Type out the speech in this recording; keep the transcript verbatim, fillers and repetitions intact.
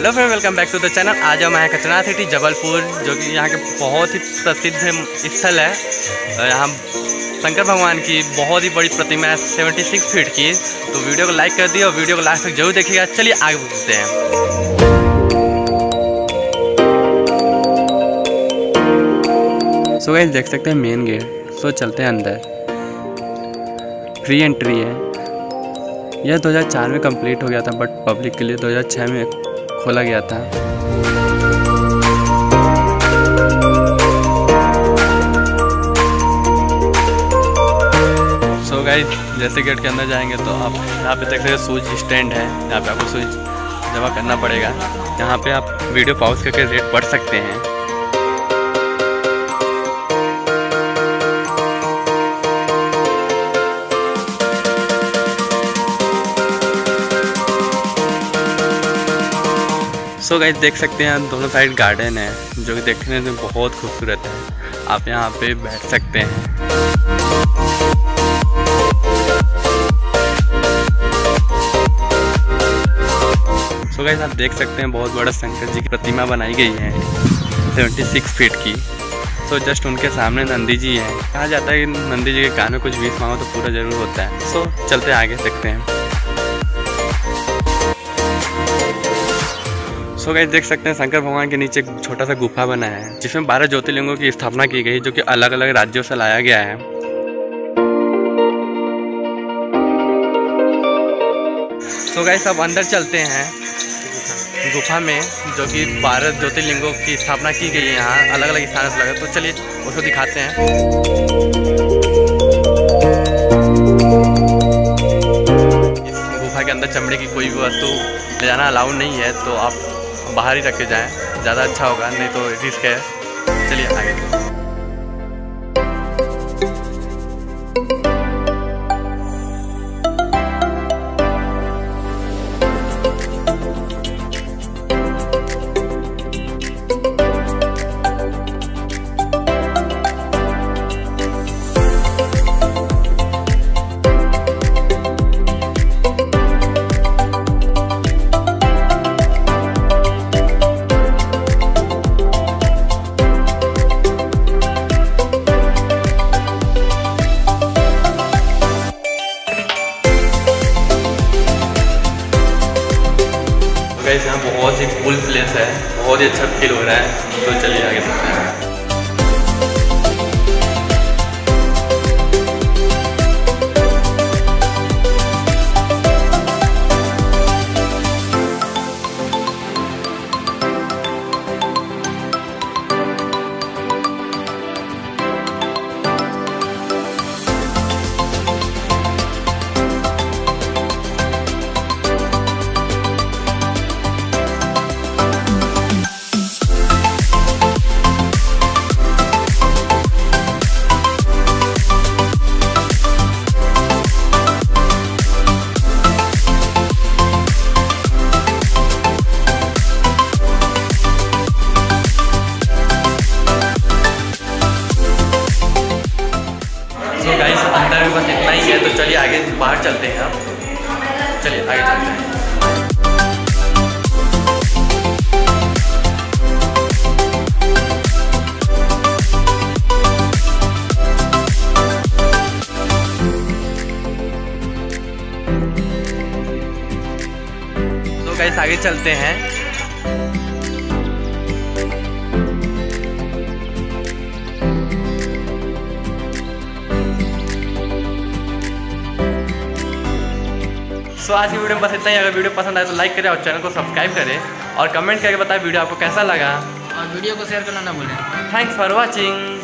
Hello friend, welcome back to the channel. आज हम आए कचना सिटी जबलपुर, जो कि यहाँ के बहुत ही प्रसिद्ध स्थल है। यहाँ शंकर भगवान की बहुत ही बड़ी प्रतिमा है, सेवेंटी सिक्स फीट की। तो वीडियो को लाइक कर दिए और वीडियो को लास्ट तक जरूर देखिएगा। चलिए आगे बढ़ते हैं। सो गाइस, देख सकते हैं मेन गेट। सो चलते हैं अंदर। फ्री एंट्री है। यह दो हज़ार चार में कंप्लीट हो गया था, बट पब्लिक के लिए दो हज़ार छह में खोला गया था। सो गाइस, जैसे गेट के अंदर जाएंगे तो आप यहाँ पे देख सकते हैं सूज स्टैंड है। यहाँ पे आपको सूज जमा करना पड़ेगा। यहाँ पे आप वीडियो पॉज करके रेट पढ़ सकते हैं। सो गाइस, देख सकते हैं दोनों साइड गार्डन है, जो कि देखने में बहुत खूबसूरत है। आप यहाँ पे बैठ सकते हैं। सो गाइस, आप देख सकते हैं बहुत बड़ा शंकर जी की प्रतिमा बनाई गई है, छिहत्तर फीट की। सो so, जस्ट उनके सामने नंदी जी हैं। कहा जाता है कि नंदी जी के कानों कुछ बीस मांगो तो पूरा जरूर होता है। सो so, चलते आगे सकते हैं। सो so गाइस, देख सकते हैं शंकर भगवान के नीचे छोटा सा गुफा बना है, जिसमें बारह ज्योतिर्लिंगों की स्थापना की गई, जो कि अलग अलग राज्यों से लाया गया है। सो so गाइस, अब अंदर चलते हैं गुफा में, जो कि बारह ज्योतिर्लिंगों की स्थापना की गई है यहाँ अलग अलग स्थानों से लगा। तो चलिए उसको दिखाते हैं। इस गुफा के अंदर चमड़े की कोई भी वस्तु ले जाना अलाउड नहीं है, तो आप बाहर ही रख के जाएँ, ज़्यादा अच्छा होगा, नहीं तो रिस्क है। चलिए आगे। यहाँ बहुत ही कूल प्लेस है, बहुत ही अच्छा फील हो रहा है। तो चलिए आगे बढ़ते हैं। अंदर में बस इतना ही है। तो चलिए आगे बाहर चलते हैं। हम चलिए आगे चलते हैं। तो गाइस, आगे चलते हैं। तो आज की वीडियो में बस इतना ही। अगर वीडियो पसंद आए तो लाइक करें और चैनल को सब्सक्राइब करें और कमेंट करके बताएं वीडियो आपको कैसा लगा, और वीडियो को शेयर करना ना भूलें। Thanks for watching.